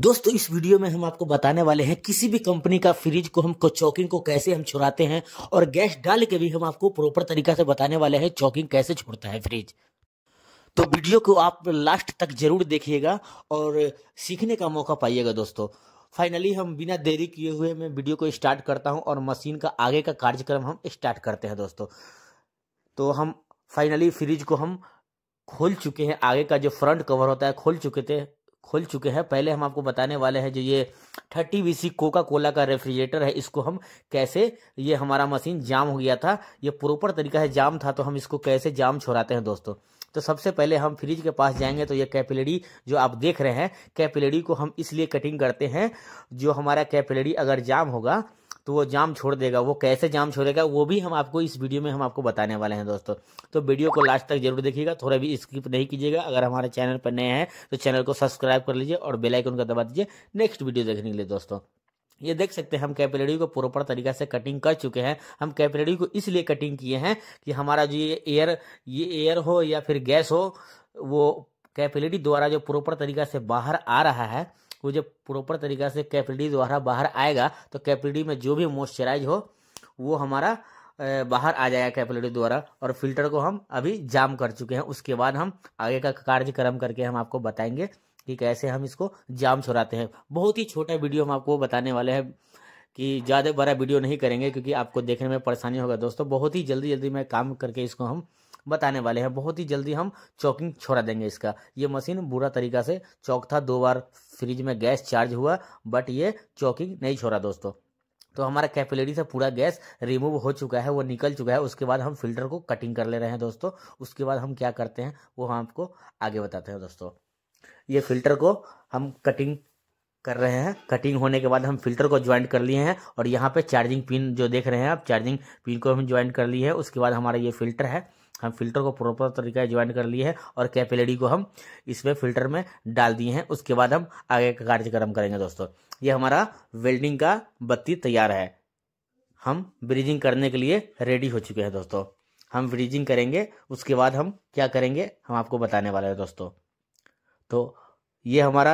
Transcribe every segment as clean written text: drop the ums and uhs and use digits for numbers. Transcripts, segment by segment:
दोस्तों इस वीडियो में हम आपको बताने वाले हैं किसी भी कंपनी का फ्रिज को हम चॉकिंग को कैसे हम छुड़ाते हैं और गैस डाल के भी हम आपको प्रॉपर तरीका से बताने वाले हैं चॉकिंग कैसे छुड़ता है फ्रिज। तो वीडियो को आप लास्ट तक जरूर देखिएगा और सीखने का मौका पाइएगा। दोस्तों फाइनली हम बिना देरी किए हुए मैं वीडियो को स्टार्ट करता हूं और मशीन का आगे का कार्यक्रम हम स्टार्ट करते हैं। दोस्तों तो हम फाइनली फ्रिज को हम खोल चुके हैं, आगे का जो फ्रंट कवर होता है खोल चुके हैं। पहले हम आपको बताने वाले हैं जो ये 30 BC कोका कोला का रेफ्रिजरेटर है, इसको हम कैसे, ये हमारा मशीन जाम हो गया था, ये प्रॉपर तरीका है जाम था, तो हम इसको कैसे जाम छुड़ाते हैं दोस्तों। तो सबसे पहले हम फ्रिज के पास जाएंगे तो ये कैपिलरी जो आप देख रहे हैं, कैपिलरी को हम इसलिए कटिंग करते हैं जो हमारा कैपिलरी अगर जाम होगा तो वो जाम छोड़ देगा। वो कैसे जाम छोड़ेगा वो भी हम आपको इस वीडियो में हम आपको बताने वाले हैं दोस्तों। तो वीडियो को लास्ट तक जरूर देखिएगा, थोड़ा भी स्किप नहीं कीजिएगा। अगर हमारे चैनल पर नए हैं तो चैनल को सब्सक्राइब कर लीजिए और बेल आइकन का दबा दीजिए नेक्स्ट वीडियो देखने के लिए। दोस्तों ये देख सकते हैं हम कैपिलरी को प्रॉपर तरीका से कटिंग कर चुके हैं। हम कैपिलरी को इसलिए कटिंग किए हैं कि हमारा जो ये एयर हो या फिर गैस हो, वो कैपिलरी द्वारा जो प्रॉपर तरीका से बाहर आ रहा है, वो जब प्रॉपर तरीका से कैपिलरी द्वारा बाहर आएगा तो कैपिलरी में जो भी मॉइस्चराइज हो वो हमारा बाहर आ जाएगा कैपिलरी द्वारा। और फिल्टर को हम अभी जाम कर चुके हैं, उसके बाद हम आगे का कार्यक्रम करके हम आपको बताएंगे कि कैसे हम इसको जाम छुड़ाते हैं। बहुत ही छोटा वीडियो हम आपको बताने वाले हैं कि ज़्यादा बड़ा वीडियो नहीं करेंगे क्योंकि आपको देखने में परेशानी होगा दोस्तों। बहुत ही जल्दी मैं काम करके इसको हम बताने वाले हैं, बहुत ही जल्दी हम चॉकिंग छोड़ा देंगे इसका। ये मशीन बुरा तरीका से चौक था, 2 बार फ्रिज में गैस चार्ज हुआ बट ये चॉकिंग नहीं छोड़ा दोस्तों। तो हमारा कैपिलरी से पूरा गैस रिमूव हो चुका है, वो निकल चुका है। उसके बाद हम फिल्टर को कटिंग कर ले रहे हैं दोस्तों। उसके बाद हम क्या करते हैं वो हम आपको आगे बताते हैं दोस्तों। ये फिल्टर को हम कटिंग कर रहे हैं, कटिंग होने के बाद हम फिल्टर को ज्वाइंट कर लिए हैं और यहाँ पे चार्जिंग पिन जो देख रहे हैं आप, चार्जिंग पिन को हम ज्वाइंट कर लिए हैं। उसके बाद हमारा ये फिल्टर है, हम फिल्टर को प्रॉपर तरीके से ज्वाइंट कर लिए हैं और कैपिलरी को हम इसमें फिल्टर में डाल दिए हैं। उसके बाद हम आगे का कार्यक्रम करेंगे दोस्तों। ये हमारा वेल्डिंग का बत्ती तैयार है, हम ब्रिजिंग करने के लिए रेडी हो चुके हैं दोस्तों। हम ब्रिजिंग करेंगे, उसके बाद हम क्या करेंगे हम आपको बताने वाले हैं दोस्तों। तो ये हमारा,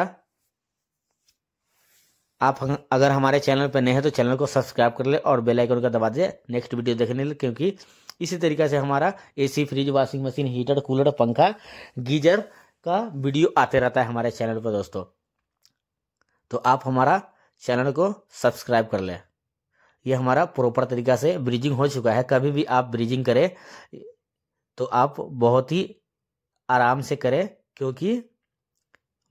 आप अगर हमारे चैनल पर नए हैं तो चैनल को सब्सक्राइब कर ले और बेल आइकन का दबा दे नेक्स्ट वीडियो देखने के लिए, क्योंकि इसी तरीके से हमारा AC, fridge, washing machine, heater, cooler, पंखा, गीजर का वीडियो आते रहता है हमारे चैनल पर दोस्तों। तो आप हमारा चैनल को सब्सक्राइब कर लें। ये हमारा प्रॉपर तरीका से ब्रीजिंग हो चुका है। कभी भी आप ब्रीजिंग करें तो आप बहुत ही आराम से करें, क्योंकि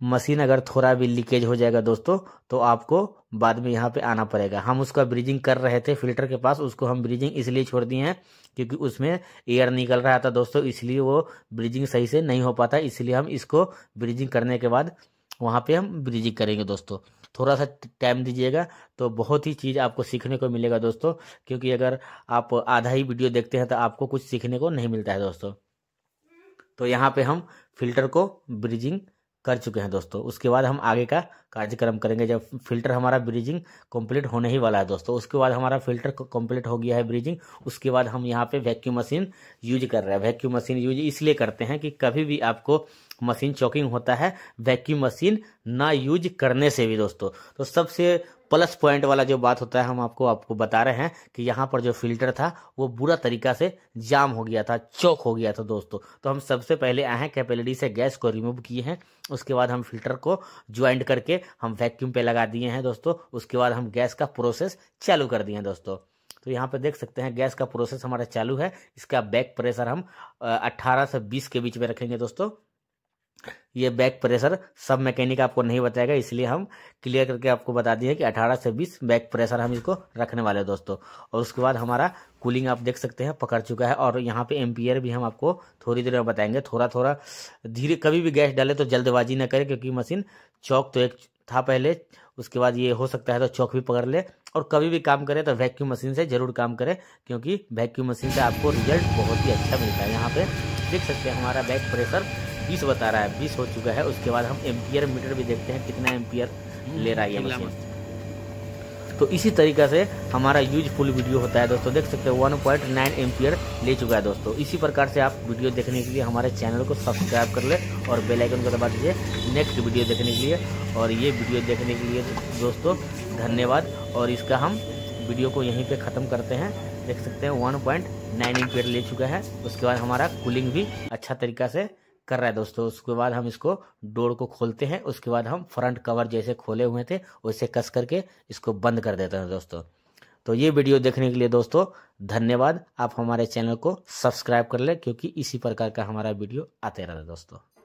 मशीन अगर थोड़ा भी लीकेज हो जाएगा दोस्तों तो आपको बाद में यहाँ पे आना पड़ेगा। हम उसका ब्रीजिंग कर रहे थे फिल्टर के पास, उसको हम ब्रीजिंग इसलिए छोड़ दिए हैं क्योंकि उसमें एयर निकल रहा था दोस्तों, इसलिए वो ब्रीजिंग सही से नहीं हो पाता। इसलिए हम इसको ब्रीजिंग करने के बाद वहाँ पे हम ब्रीजिंग करेंगे दोस्तों। थोड़ा सा टाइम दीजिएगा तो बहुत ही चीज़ आपको सीखने को मिलेगा दोस्तों, क्योंकि अगर आप आधा ही वीडियो देखते हैं तो आपको कुछ सीखने को नहीं मिलता है दोस्तों। तो यहाँ पर हम फिल्टर को ब्रीजिंग कर चुके हैं दोस्तों। उसके बाद हम आगे का कार्यक्रम करेंगे जब फिल्टर हमारा ब्रीजिंग कंप्लीट होने ही वाला है दोस्तों। उसके बाद हमारा फिल्टर कंप्लीट हो गया है ब्रीजिंग, उसके बाद हम यहाँ पे वैक्यूम मशीन यूज कर रहे हैं। वैक्यूम मशीन यूज इसलिए करते हैं कि कभी भी आपको मशीन चॉकिंग होता है वैक्यूम मशीन ना यूज करने से भी दोस्तों। तो सबसे प्लस पॉइंट वाला जो बात होता है हम आपको बता रहे हैं कि यहाँ पर जो फिल्टर था वो बुरा तरीका से जाम हो गया था, चौक हो गया था दोस्तों। तो हम सबसे पहले आए हैं कैपिलरी से गैस को रिमूव किए हैं, उसके बाद हम फिल्टर को ज्वाइंट करके हम वैक्यूम पे लगा दिए हैं दोस्तों। उसके बाद हम गैस का प्रोसेस चालू कर दिए हैं दोस्तों। तो यहाँ पे देख सकते हैं गैस का प्रोसेस हमारा चालू है। इसका बैक प्रेशर हम 18 से 20 के बीच में रखेंगे दोस्तों। ये बैक प्रेशर सब मैकेनिक आपको नहीं बताएगा, इसलिए हम क्लियर करके आपको बता दिए कि 18 से 20 बैक प्रेशर हम इसको रखने वाले हैं दोस्तों। और उसके बाद हमारा कूलिंग आप देख सकते हैं पकड़ चुका है, और यहाँ पे एम्पियर भी हम आपको थोड़ी देर में बताएंगे। थोड़ा धीरे, कभी भी गैस डाले तो जल्दबाजी ना करें, क्योंकि मशीन चौक तो एक था पहले, उसके बाद ये हो सकता है तो चौक भी पकड़ ले। और कभी भी काम करें तो वैक्यूम मशीन से ज़रूर काम करें, क्योंकि वैक्यूम मशीन से आपको रिजल्ट बहुत ही अच्छा मिलता है। यहाँ पर देख सकते हैं हमारा बैक प्रेशर 20 बता रहा है, 20 हो चुका है। उसके बाद हम एम्पियर मीटर भी देखते हैं कितना एम्पियर ले रहा है ये मशीन। तो इसी तरीके से हमारा यूजफुल वीडियो होता है दोस्तों। देख सकते हो 1.9 एम्पियर ले चुका है दोस्तों। इसी प्रकार से आप वीडियो देखने के लिए हमारे चैनल को सब्सक्राइब कर ले और बेल आइकन को दबा दीजिए नेक्स्ट वीडियो देखने के लिए। और ये वीडियो देखने के लिए दोस्तों धन्यवाद। और इसका हम वीडियो को यहीं पे ख़त्म करते हैं। देख सकते हैं 1.9 एम्पियर ले चुका है। उसके बाद हमारा कूलिंग भी अच्छा तरीका से कर रहा है दोस्तों। उसके बाद हम इसको डोर को खोलते हैं। उसके बाद हम फ्रंट कवर जैसे खोले हुए थे वैसे कस करके इसको बंद कर देते हैं दोस्तों। तो ये वीडियो देखने के लिए दोस्तों धन्यवाद। आप हमारे चैनल को सब्सक्राइब कर लें क्योंकि इसी प्रकार का हमारा वीडियो आते रहता है दोस्तों।